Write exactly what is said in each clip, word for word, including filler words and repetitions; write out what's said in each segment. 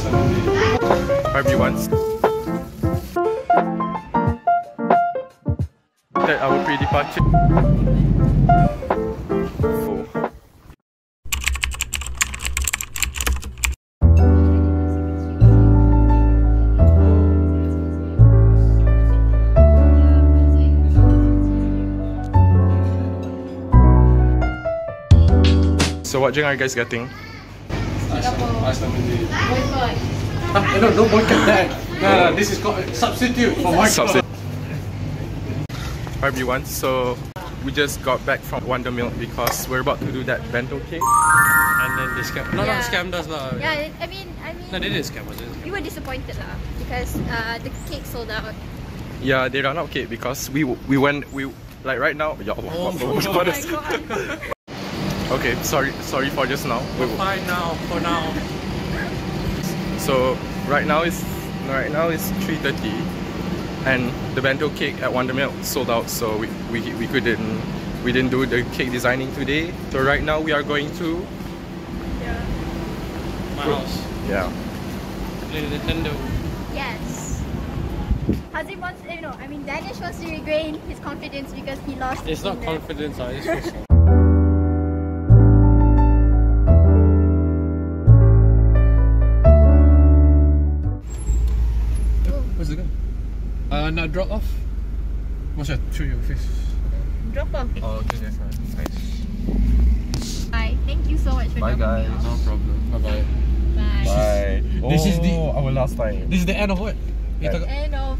Hope you once. That I will be departing. Four. So what drink are you guys getting? Ah, no, don't boycott that. No, no, this is called substitute for boycott. Hi everyone, so we just got back from Wondermilk because we're about to do that bento cake. And then they scam. No, yeah. no, scammed us lah. Yeah, I mean, I mean. No, they didn't scam us. We were disappointed lah because uh, the cake sold out. Yeah, they ran out cake because we we went we like right now. Yeah, oh, oh my God. Okay, sorry, sorry for just now. We're fine now, for now. So right now it's right now it's three thirty, and the bento cake at Wondermilk sold out. So we we we couldn't we didn't do the cake designing today. So right now we are going to yeah. my Pro house. Yeah. Play Nintendo. Yes. Hazim wants, you know, I mean, Danish wants to regain his confidence because he lost. It's not confidence, I just. Now drop off. What's that? Through your face. Drop off. Oh, okay, that's nice. Nice. Bye. Thank you so much for coming. Bye, guys. No problem. Bye, bye. Bye. Bye. Oh, this is the our last time. This is the end of what? End, end of.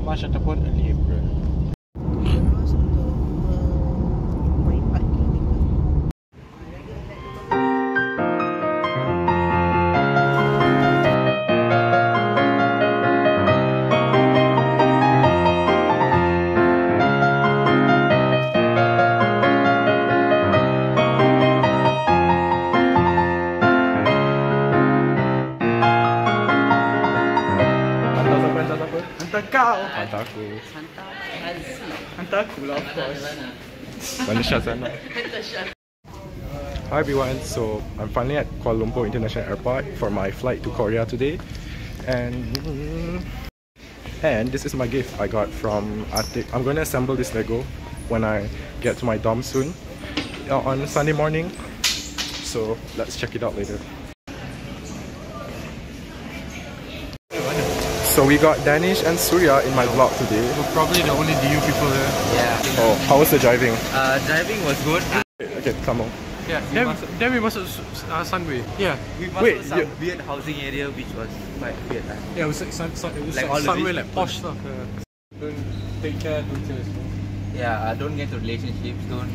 March ataupun early April. Hantar aku. Hantar Azzi. Hantar aku lah, of course. Mana Shazana? Hantar Shazana. Hi everyone, so I'm finally at Kuala Lumpur International Airport for my flight to Korea today. And and this is my gift I got from Atik. I'm going to assemble this Lego when I get to my dorm soon on Sunday morning. So let's check it out later. So we got Danish and Surya in my vlog today. We're probably the only D U people there. Yeah. Oh, how was the driving? Uh, driving was good. Okay, come on. Yeah, we then, must, then we busted uh, Sunway. Yeah. We busted some yeah. weird housing area which was quite weird. Right? Yeah, it was like, sun, sun, it was like, like Sunway, like posh stuff. Yeah. Don't take care, don't tell us. Yeah, uh, don't get into relationships, don't,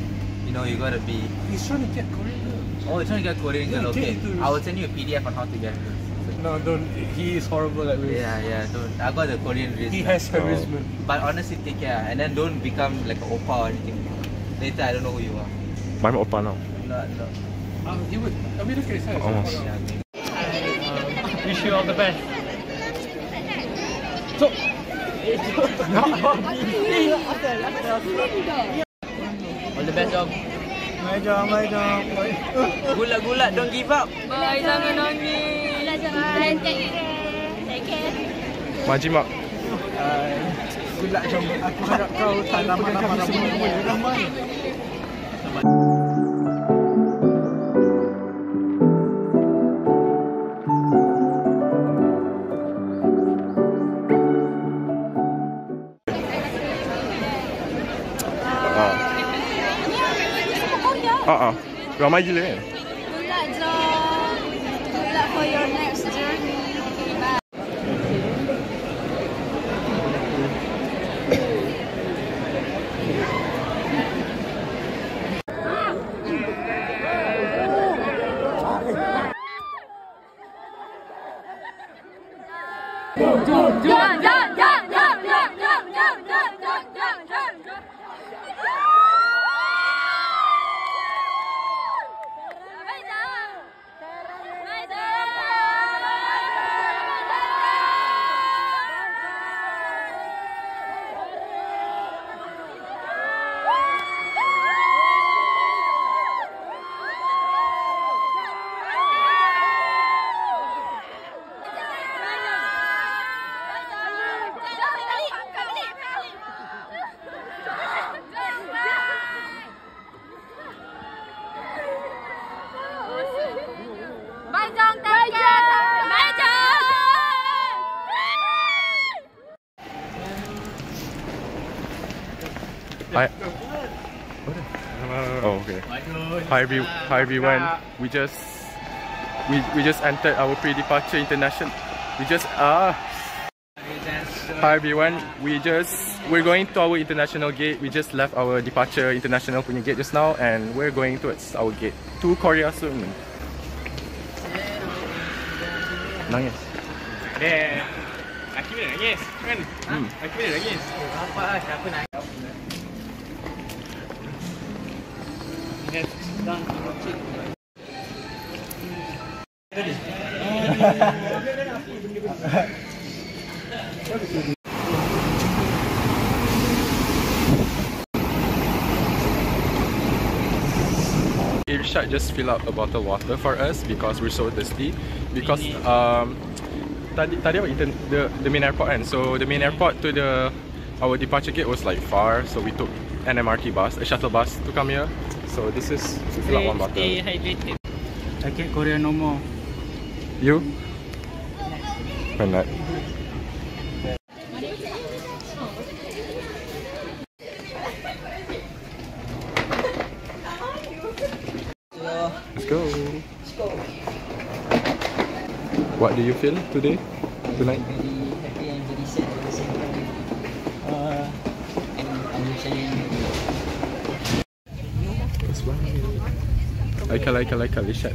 you know, you gotta be... He's trying to get Korean girls. Oh, he's trying to get Korean girls, okay. I will send you a P D F on how to get girls. No, don't. He is horrible at ways. Yeah, yeah, don't. I got the Korean race. He has charisma. So. But honestly, take care. And then don't become like an oppa or anything. Later, I don't know who you are. I'm an oppa now. No, no. Um, he would. I mean, look at his hair. Almost. Yeah. Uh, wish you all the best. So. All the best, dog. My dog, my dog. Gula, gula. Don't give up. Bye, Zangan on me. Take care. Take care. Maji mak. Bila jam aku harap kau tak lama-lama semua boleh ramai. Ah ah, ramai je leh. Bila jam, bila for your next journey. Hi. Oh, okay. Hi, every, hi everyone. We just we we just entered our pre-departure international. We just ah. Uh, hi everyone. We just we're going to our international gate. We just left our departure international punya gate just now, and we're going towards our gate to Korea soon. Nangis. Eh, aku ni nangis kan? Aku ni nangis. Apa? Siapa nangis? Irshad just fill up a bottle of water for us because we're so thirsty. Because um, tadi tadi apa the the main airport kan? So the main airport to the our departure gate was like far, so we took an M R T bus, a shuttle bus to come here. So this is to fill up one bottle. I can't Korea no more. You? Why not? Let's go. What do you feel today, tonight? Like, like, like, like, shut.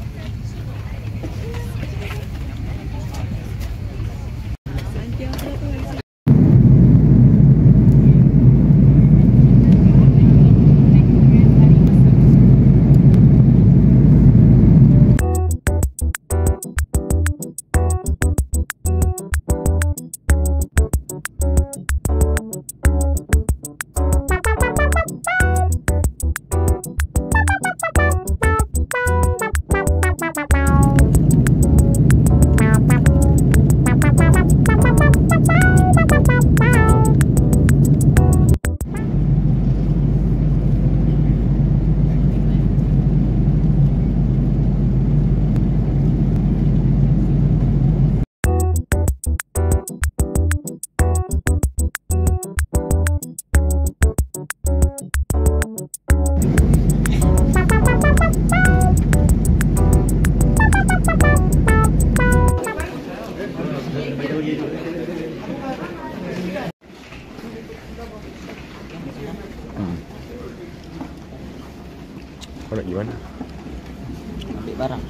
Kalau gimana? Ambil barang.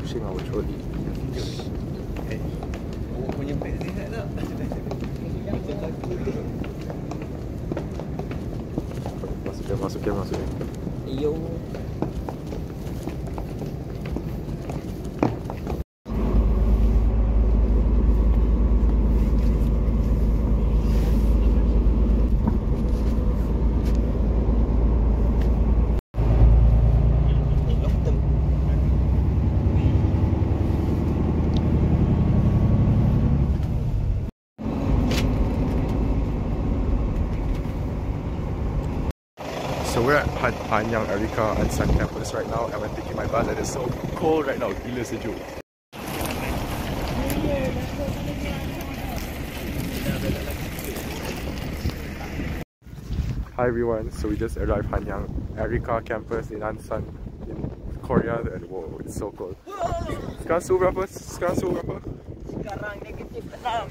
pushing our trolley. Masukkan, masukkan, masukkan. Yo. So we're at Hanyang, Erika, Ansan campus right now, and I'm taking my bus and it's so cold right now. Gila sejuk. Hi everyone, so we just arrived Hanyang, Erika campus in Ansan in Korea, and whoa, it's so cold. Sekarang suhu berapa? Sekarang suhu berapa? Sekarang negative enam.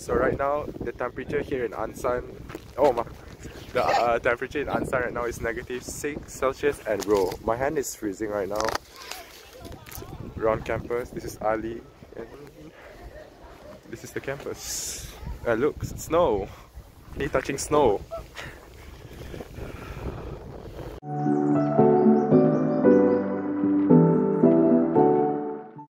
So right now, the temperature here in Ansan, oh my. The uh, temperature in Ansan right now is negative six Celsius, and bro, my hand is freezing right now. Round campus, this is Ali, and this is the campus. Uh, look, snow. Me touching snow.